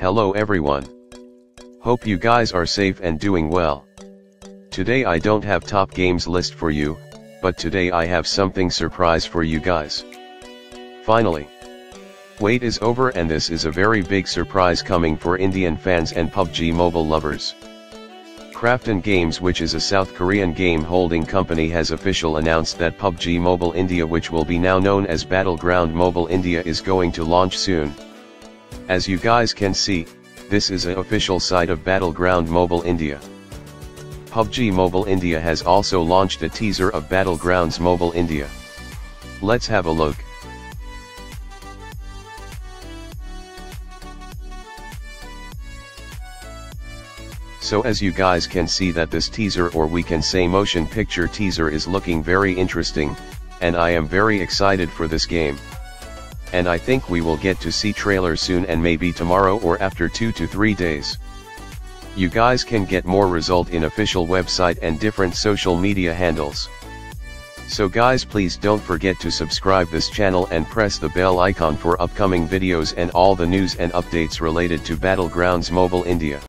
Hello everyone. Hope you guys are safe and doing well. Today I don't have top games list for you, but today I have something surprise for you guys. Finally. Wait is over and this is a very big surprise coming for Indian fans and PUBG Mobile lovers. Krafton Games, which is a South Korean game holding company, has officially announced that PUBG Mobile India, which will be now known as Battlegrounds Mobile India, is going to launch soon. As you guys can see, this is an official site of Battlegrounds Mobile India. PUBG Mobile India has also launched a teaser of Battlegrounds Mobile India. Let's have a look. So as you guys can see that this teaser, or we can say motion picture teaser, is looking very interesting, and I am very excited for this game. And I think we will get to see trailer soon, and maybe tomorrow or after 2 to 3 days. You guys can get more result in official website and different social media handles. So guys, please don't forget to subscribe this channel and press the bell icon for upcoming videos and all the news and updates related to Battlegrounds Mobile India.